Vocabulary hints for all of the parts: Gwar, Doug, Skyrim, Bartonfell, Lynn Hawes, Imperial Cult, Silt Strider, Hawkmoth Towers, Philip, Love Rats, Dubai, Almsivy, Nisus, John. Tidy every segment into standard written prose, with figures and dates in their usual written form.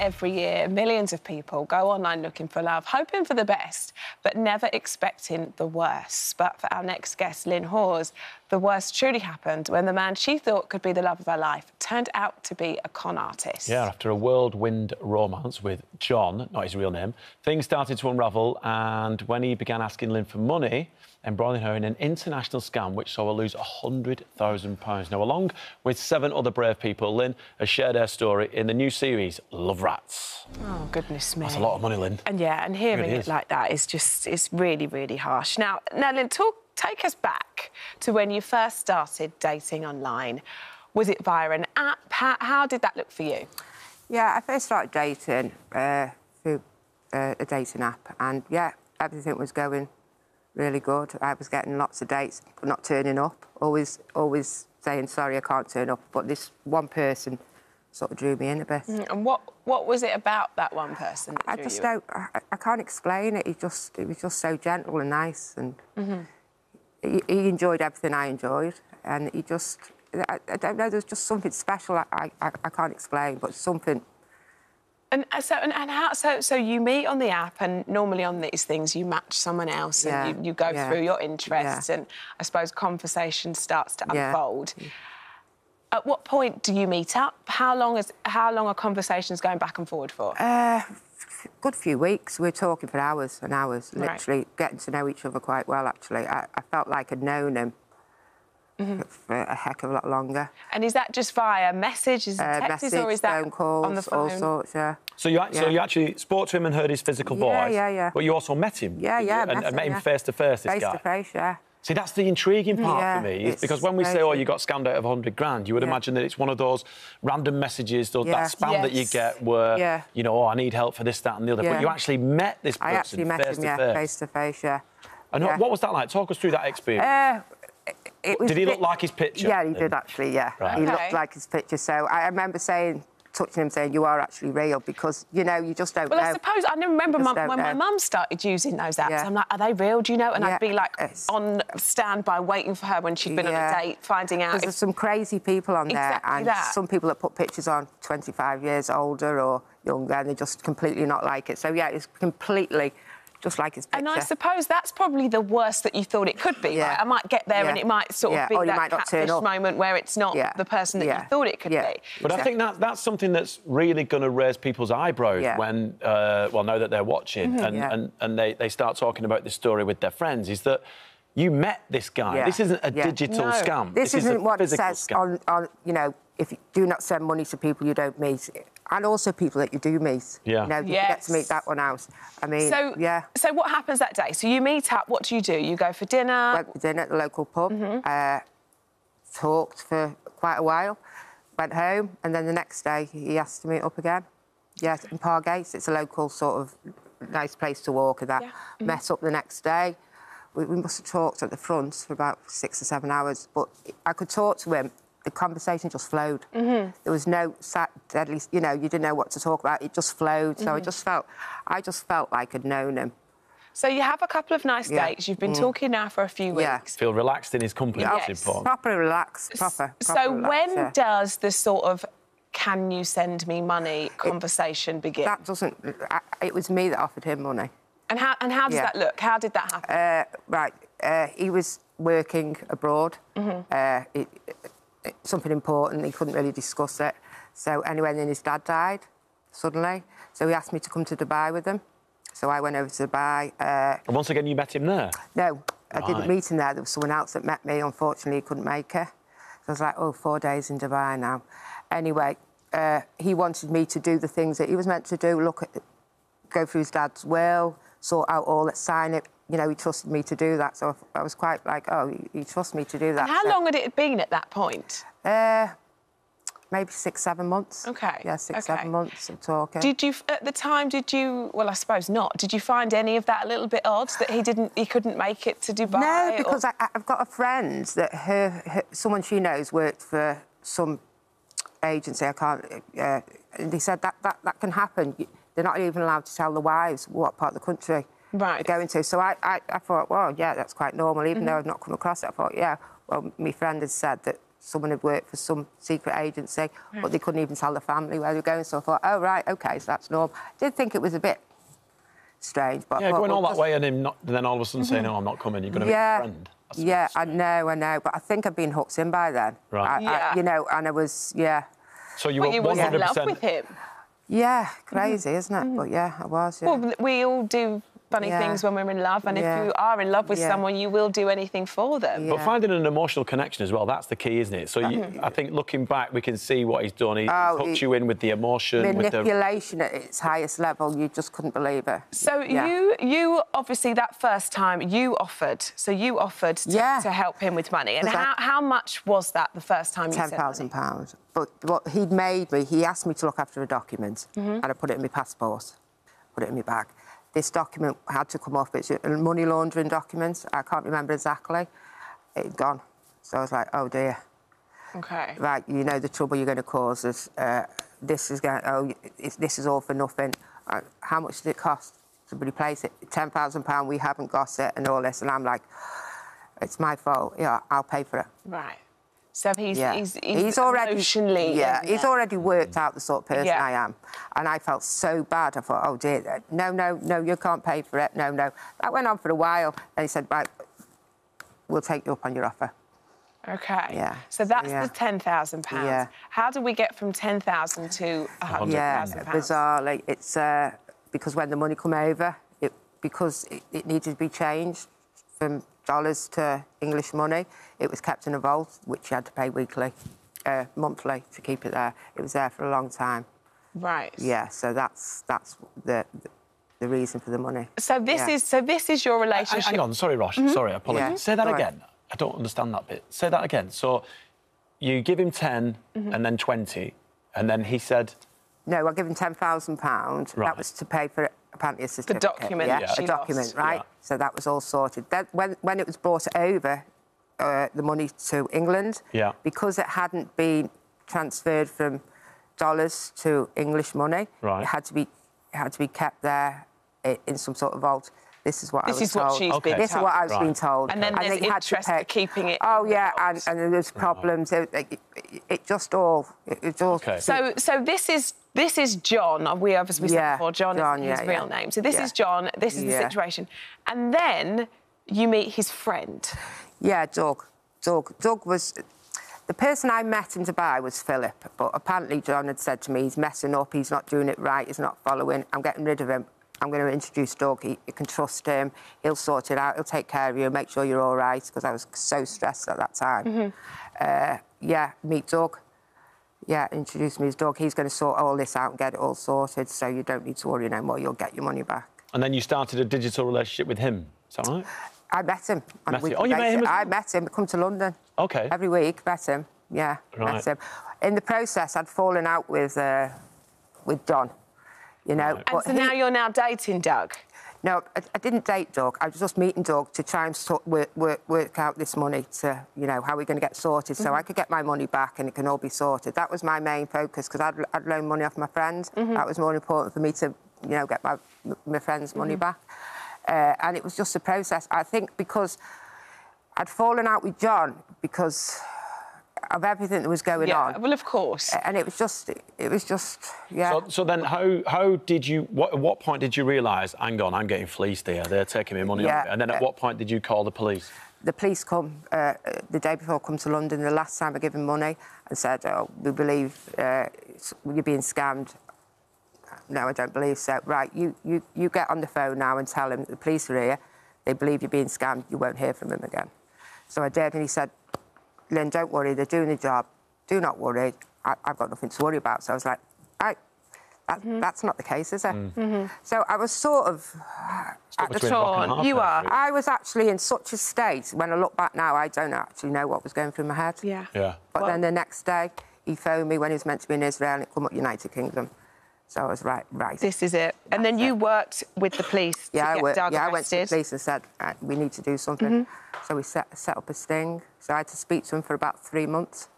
every year, millions of people go online looking for love, hoping for the best, but never expecting the worst. But for our next guest, Lynn Hawes, the worst truly happened when the man she thought could be the love of her life turned out to be a con artist. Yeah, after a whirlwind romance with John, not his real name, things started to unravel, and when he began asking Lynn for money, embroiling her in an international scam which saw her lose £100,000. Now, along with 7 other brave people, Lynn has shared her story in the new series, Love Rats. Oh, goodness me. That's a lot of money, Lynn. And, yeah, and hearing it like that is just... it's really, really harsh. Now, Lynn, take us back to when you first started dating online. Was it via an app? How did that look for you? Yeah, I first started dating through a dating app, and, yeah, everything was going really good. I was getting lots of dates, not turning up, always saying, sorry, I can't turn up. But this one person sort of drew me in a bit. And what was it about that one person that drew you? I can't explain it. He was just so gentle and nice, and he enjoyed everything I enjoyed. And he just, I don't know, there's just something special I can't explain, but something. So you meet on the app, and normally on these things you match someone else, and you go through your interests, and I suppose conversation starts to unfold. At what point do you meet up? How long are conversations going back and forward for? Good few weeks. We're talking for hours and hours, literally getting to know each other quite well. Actually, I felt like I'd known him for a heck of a lot longer. And is that just via messages, texts, or is that phone calls, on the phone? All sorts, So you actually spoke to him and heard his physical voice. Yeah. But you also met him. And met him face to face. Face to face. See, that's the intriguing part for me, is because when we say, "Oh, you got scammed out of £100,000," you would imagine that it's one of those random messages, that spam that you get, where you know, "Oh, I need help for this, that, and the other." But you actually met this person. I actually met him, face to face. And what was that like? Talk us through that experience. Did he look like his picture? Yeah, he did, actually, He looked like his picture. So I remember touching him, saying, you are actually real, because, you know, you just don't know. Well, I suppose, I remember when my mum started using those apps, I'm like, are they real, do you know? And I'd be, like, on standby waiting for her when she'd been on a date, finding out. There's some crazy people on there, and some people that put pictures on 25 years older or younger, and they're just completely not like it. So, yeah, it's completely... just like his picture. And I suppose that's probably the worst that you thought it could be. Right? I might get there and it might sort of be that catfish moment where it's not the person that you thought it could be. But I think that's something that's really going to raise people's eyebrows when, now that they're watching and they start talking about this story with their friends, is that you met this guy. Yeah. This isn't a digital scam. This isn't what it says on, you know, if you do not send money to people you don't meet. And also people that you do meet. Yeah. You know, you get to meet that one out. I mean, So what happens that day? So you meet up, what do? You go for dinner? Went for dinner at the local pub, talked for quite a while, went home, and then the next day he asked to meet up again. Yeah, in Pargates, it's a local sort of nice place to walk and that. Yeah. Met up the next day. We must have talked at the front for about 6 or 7 hours, but I could talk to him. The conversation just flowed. There was no deadly, you know, you didn't know what to talk about. It just flowed. So I just felt like I'd known him. So you have a couple of nice dates. You've been talking now for a few weeks. Feel relaxed in his company. That's important. Proper relaxed. When does the sort of "can you send me money" conversation begin? That doesn't. It was me that offered him money. And how does that look? How did that happen? He was working abroad. Something important, he couldn't really discuss it. So anyway, then his dad died suddenly. So he asked me to come to Dubai with him. So I went over to Dubai. And once again, you met him there? No, I didn't meet him there. There was someone else that met me. Unfortunately, he couldn't make it. So I was like, oh, 4 days in Dubai now. Anyway, he wanted me to do the things that he was meant to do, go through his dad's will, sort out all that, sign it. You know, he trusted me to do that, so I was quite like, oh, he trusts me to do that. And how long had it been at that point? Maybe 6, 7 months. OK. Yeah, 6, 7 months of talking. Did you, at the time, well, I suppose not. Did you find any of that a little bit odd, that he couldn't make it to Dubai? No, because I've got a friend that someone she knows worked for some agency, and he said that can happen. They're not even allowed to tell the wives what part of the country they're going to. So I thought, well, yeah, that's quite normal. Even though I've not come across it, I thought, well, my friend had said that someone had worked for some secret agency, but they couldn't even tell the family where they were going. So I thought, oh, right, OK, so that's normal. I did think it was a bit strange. But yeah, going all that way and him not, and then all of a sudden saying, no, I'm not coming, you're going to be a friend. Yeah, I know. But I think I'd been hooked in by then. Right. I, you know, and I was, So you were 100% in love with him? Yeah, crazy, isn't it? But yeah, I was, Well, we all do funny things when we're in love, and if you are in love with someone, you will do anything for them. Yeah. But finding an emotional connection as well, that's the key, isn't it? So you, I think looking back, we can see what he's done. He's hooked you in with the emotion. Manipulation with the... at its highest level, you just couldn't believe it. So you obviously, that first time, you offered. So you offered to help him with money. And how much was that the first time you said £10,000. But he'd made me, he asked me to look after a document, and I put it in my passport, put it in my bag. This document had to come off. It's a money laundering document. I can't remember exactly. It had gone. So I was like, oh, dear. OK. Like, you know the trouble you're going to cause us. This is going... Oh, this is all for nothing. How much did it cost to replace it? £10,000, we haven't got it, and all this. And I'm like, it's my fault. Yeah, I'll pay for it. Right. So he's already emotionally... Yeah, he's already worked out the sort of person I am. And I felt so bad. I thought, oh, dear, no, you can't pay for it, no. That went on for a while. And he said, right, we'll take you up on your offer. OK. Yeah. So that's the £10,000. Yeah. How do we get from £10,000 to £100,000? Yeah, bizarrely. It's because when the money come over, it needed to be changed from... dollars to English money. It was kept in a vault, which you had to pay weekly, monthly to keep it there. It was there for a long time. Right. Yeah. So that's the reason for the money. So this is your relationship. Hang on, sorry, Rosh. Sorry, apologies. Say that again. I don't understand that bit. Say that again. So you give him 10 and then 20, and then he said. No, I give him £10,000. That was to pay for it. Apparently a certificate, a document, right? Yeah. So that was all sorted. Then when it was brought over, the money to England, because it hadn't been transferred from dollars to English money, it had to be kept there in some sort of vault. This is what I was told. This is what I was being told. And then there's interest for keeping it. Oh yeah, and there's problems. It just all. It all. So this is John. We obviously said before, John is his real name. So this is John. This is the situation. And then you meet his friend. Yeah, Doug. Doug was the person I met in Dubai was Philip, but apparently John had said to me, he's messing up. He's not doing it right. He's not following. I'm getting rid of him. I'm going to introduce Doug. You can trust him. He'll sort it out. He'll take care of you. Make sure you're all right, because I was so stressed at that time. Meet Doug. Yeah, introduce me as Doug. He's going to sort all this out and get it all sorted, so you don't need to worry no more. You'll get your money back. And then you started a digital relationship with him. Is that right? I met him. You met him? I met him. I come to London. OK. Every week, met him. Yeah, met him. In the process, I'd fallen out with Don. You know, and so now you're dating Doug? No, I didn't date Doug. I was just meeting Doug to try and work out this money to, you know, how we're going to get sorted so I could get my money back and it can all be sorted. That was my main focus, because I'd loan money off my friends. That was more important for me to, you know, get my friend's money back. And it was just a process. I think because I'd fallen out with John because... of everything that was going on. Well, of course. And it was just, yeah. So then how did you, at what point did you realise, hang on, I'm getting fleeced here, they're taking me money off me. And then at what point did you call the police? The police come, the day before I come to London, the last time I gave him money, and said, oh, we believe you're being scammed. No, I don't believe so. Right, you get on the phone now and tell him that the police are here, they believe you're being scammed, you won't hear from him again. So I did, and he said, Lynn, don't worry, they're doing the job. Do not worry. I've got nothing to worry about. So I was like, that's not the case, is it? So I was sort of at the torn. You are. I was actually in such a state, when I look back now, I don't actually know what was going through my head. Yeah. But then the next day, he phoned me when he was meant to be in Israel and it come up United Kingdom. So I was like, right. This is it. And then you worked with the police to get Doug arrested. Yeah, I went to the police and said, we need to do something. So we set up a sting. So I had to speak to them for about 3 months,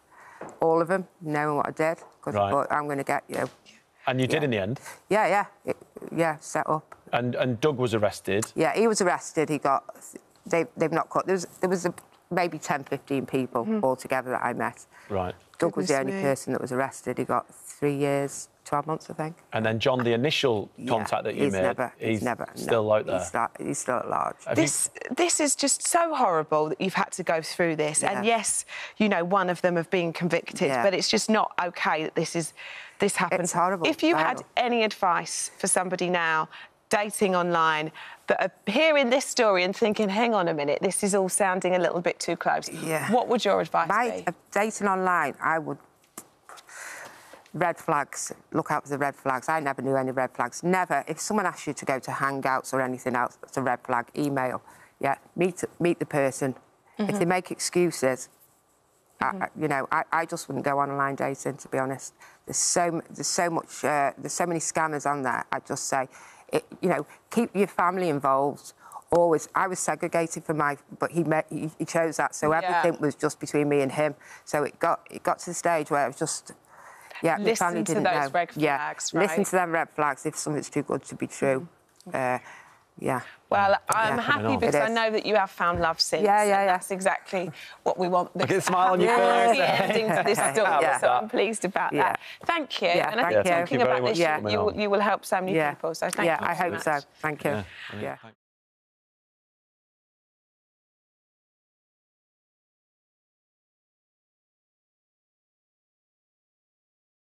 all of them, knowing what I did, because I thought, I'm going to get you. And you did in the end? Yeah, set up. And Doug was arrested? Yeah, he was arrested. They've not caught... There was a maybe 10, 15 people altogether that I met. Right. Doug was the only person that was arrested. He got 3 years, 12 months, I think. And then John, the initial contact that you made, he's never out there. He's still at large. This is just so horrible that you've had to go through this. Yeah. And yes, you know, one of them have been convicted, but it's just not okay that this happens. It's horrible. If you had any advice for somebody now dating online that are hearing this story and thinking, hang on a minute, this is all sounding a little bit too close, what would your advice be? Dating online, I would... Red flags, look out for the red flags. I never knew any red flags, never. If someone asks you to go to hangouts or anything else, it's a red flag. Email, meet the person. If they make excuses, you know, I just wouldn't go online dating, to be honest. There's so many scammers on there. I'd just say, you know, keep your family involved. Always, I was segregated from my, but he chose that, so everything was just between me and him. So it got to the stage where it was just. Yeah, listen to those red flags, right? Listen to them red flags if something's too good to be true. Well, I'm happy because I know that you have found love since. That's exactly what we want. I can smile on your face. Ending to this story, so I'm pleased about that. Thank you. And I think talking about this, you will help so many people. So thank you. I hope so. Thank you.